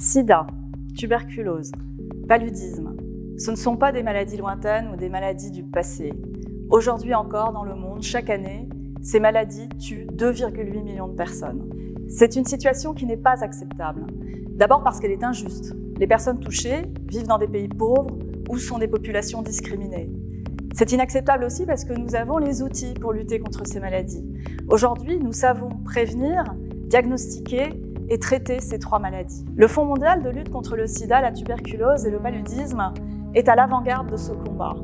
Sida, tuberculose, paludisme, ce ne sont pas des maladies lointaines ou des maladies du passé. Aujourd'hui encore, dans le monde, chaque année, ces maladies tuent 2,8 millions de personnes. C'est une situation qui n'est pas acceptable. D'abord parce qu'elle est injuste. Les personnes touchées vivent dans des pays pauvres ou sont des populations discriminées. C'est inacceptable aussi parce que nous avons les outils pour lutter contre ces maladies. Aujourd'hui, nous savons prévenir, diagnostiquer et traiter ces trois maladies. Le Fonds mondial de lutte contre le sida, la tuberculose et le paludisme est à l'avant-garde de ce combat.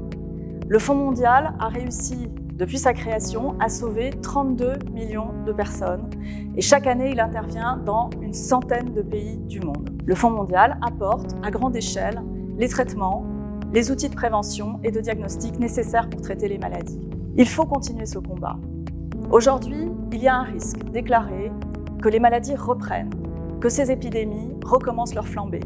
Le Fonds mondial a réussi, depuis sa création, à sauver 32 millions de personnes. Et chaque année, il intervient dans une centaine de pays du monde. Le Fonds mondial apporte, à grande échelle, les traitements, les outils de prévention et de diagnostic nécessaires pour traiter les maladies. Il faut continuer ce combat. Aujourd'hui, il y a un risque déclaré que les maladies reprennent, que ces épidémies recommencent leur flambée.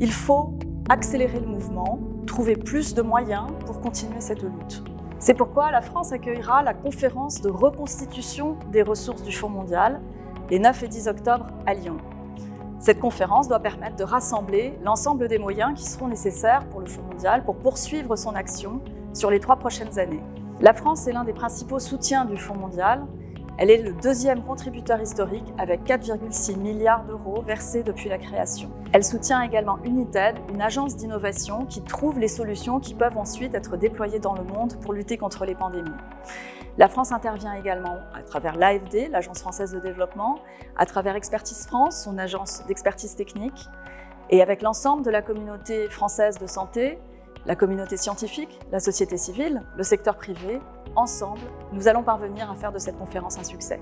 Il faut accélérer le mouvement, trouver plus de moyens pour continuer cette lutte. C'est pourquoi la France accueillera la conférence de reconstitution des ressources du Fonds mondial les 9 et 10 octobre à Lyon. Cette conférence doit permettre de rassembler l'ensemble des moyens qui seront nécessaires pour le Fonds mondial pour poursuivre son action sur les 3 prochaines années. La France est l'un des principaux soutiens du Fonds mondial. Elle est le deuxième contributeur historique avec 4,6 milliards d'euros versés depuis la création. Elle soutient également Unitaid, une agence d'innovation qui trouve les solutions qui peuvent ensuite être déployées dans le monde pour lutter contre les pandémies. La France intervient également à travers l'AFD, l'Agence française de développement, à travers Expertise France, son agence d'expertise technique, et avec l'ensemble de la communauté française de santé, la communauté scientifique, la société civile, le secteur privé. Ensemble, nous allons parvenir à faire de cette conférence un succès.